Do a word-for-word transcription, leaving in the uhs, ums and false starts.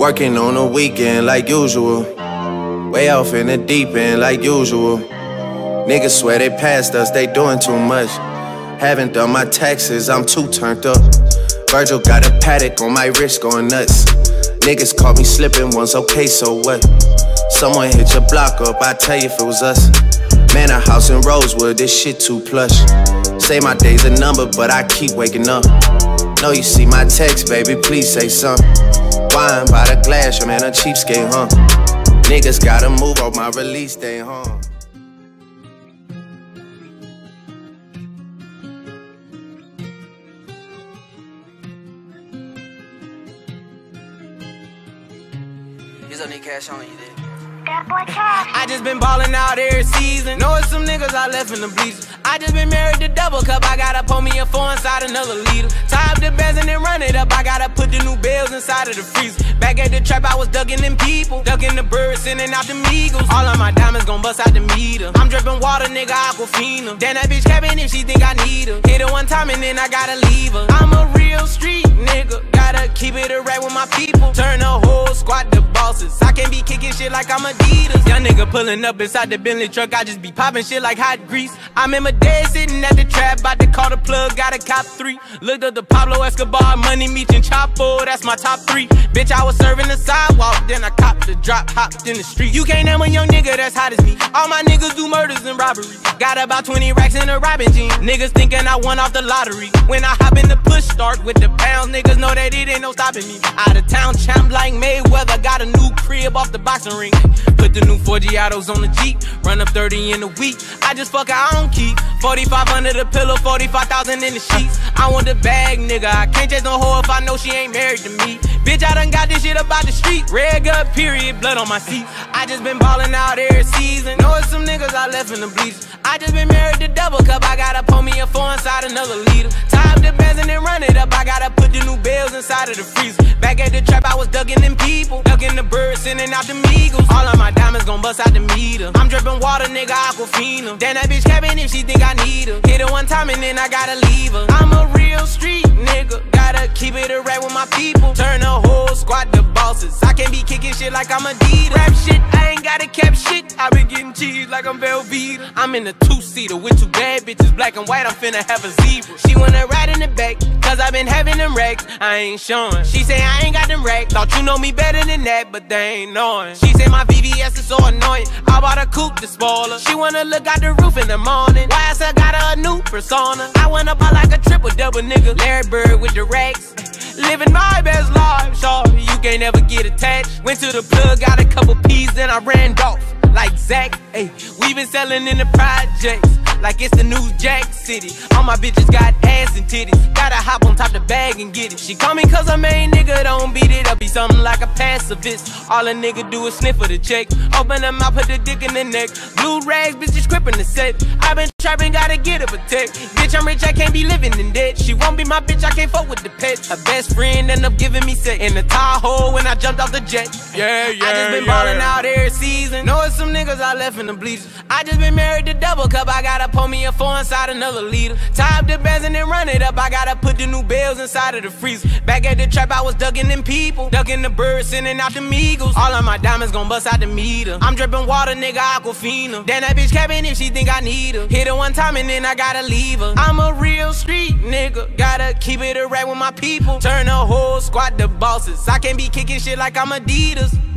Working on the weekend like usual. Way off in the deep end like usual. Niggas swear they passed us, they doing too much. Haven't done my taxes, I'm too turned up. Virgil got a paddock on my wrist going nuts. Niggas caught me slipping once, okay, so what? Someone hit your block up, I tell you if it was us. Man, a house in Rosewood, this shit too plush. Say my day's a number, but I keep waking up. Know you see my text, baby, please say something. Wine by the glass, your man a cheapskate, huh? Niggas gotta move on my release day, huh? Cash on you, I just been ballin' out every season. Know it's some niggas I left in the bleachers. I just been married to double cup. I gotta pull me a four inside another liter. Tie up the bands and then run it up. I gotta put the new bells inside of the freezer. Back at the trap, I was ducking them people. Ducking the birds, sending out them eagles. All of my diamonds gon' bust out the meter. I'm drippin' water, nigga, Aquafina. Damn, that bitch cappin' if she think I need her. Hit her one time and then I gotta leave her. I'm a real street nigga. Gotta keep it a rap with my people. Turn the whole squad to bosses. I can't be kicking shit like I'm Adidas. Young nigga pullin' up inside the Bentley truck. I just be poppin' shit like hot grease. I remember dead sitting at the trap. Bout to call the plug, gotta cop three. Looked up the Pablo Escobar, Money, Meech, and Chapo. That's my top three. Bitch, I was serving the sidewalk, then I copped the drop, hopped in the street. You can't name a young nigga that's hot as me. All my niggas do murders and robberies. Got about twenty racks in a robbing jean. Niggas thinking I won off the lottery. When I hop in the push start with the pounds, niggas know that it ain't no stopping me. Out of town champ like Mayweather, got a new crib off the boxing ring. Put the new four Giottos on the Jeep, run up thirty in a week. I just fuck I don't keep. forty-five under the pillow, forty-five thousand in the sheets. I want the bag, nigga. I can't chase no hoe if I know she ain't married to me. Bitch, I done got this shit about the street. Red gut, period, blood on my seat. I just been ballin' out every season. Know it's some niggas I left in the bleachers. I just been married to double cup. I gotta pull me a four inside another liter. Tie up the bands and then run it up. I gotta put the new bells inside of the freezer. Back at the trap, I was ducking them people. Ducking the birds, sending out them eagles. All of my diamonds gon' bust out the meter. I'm drippin' water, nigga, Aquafina. Damn, that bitch cappin' if she think I need her. Hit her one time and then I gotta leave her. I'm a real street nigga. Gotta keep it a rap with my people. Turn the whole squad to bosses. I can't be kicking shit like I'm Adidas. Rap shit, I ain't gotta cap shit. I been getting cheese like I'm Velvita. I'm in a two-seater with two bad bitches, black and white. I'm finna have a zebra. She wanna ride in the back, cause I been having them racks. I ain't showing. She say I ain't got them racks. Thought you know me better than that, but they ain't knowing. She say my V V S is so annoying. I bought a coupe to spoil her. She wanna look out the roof in the morning. Why else I got her a new persona? I wanna buy like a triple-double nigga. Larry Bird with the racks. Living my best life, sure, you can't ever get attached. Went to the plug, got a couple P's, then I ran off like Zach. Hey, we been selling in the projects like it's the new Jack City. All my bitches got ass and titties. Gotta hop on top the bag and get it. She call me cause her main nigga don't beat it up. Be something like a pacifist. All a nigga do is sniff for the check. Open her mouth, put the dick in the neck. Blue rags, bitches crippin' the set. I been trappin', gotta get a protect. Bitch, I'm rich, I can't be living in debt. She won't be my bitch, I can't fuck with the pet. Her best friend end up giving me set in the Tahoe when I jumped off the jet. Yeah, yeah, I just been yeah. ballin' out every season. Know it's some niggas I left in the bleachers. I just been married to double cup. I gotta pull me a four inside another liter. Tie up the bands and then run it up. I gotta put the new bells inside of the freezer. Back at the trap, I was ducking them people. Ducking the birds, sending out them eagles. All of my diamonds gon' bust out the meter. I'm drippin' water, nigga, Aquafina. Damn, that bitch cappin' if she think I need her. Hit her one time and then I gotta leave her. I'm a real street nigga. Gotta keep it a rap with my people. Turn the whole squad to bosses. I can't be kicking shit like I'm Adidas.